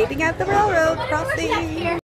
waiting at the railroad crossing.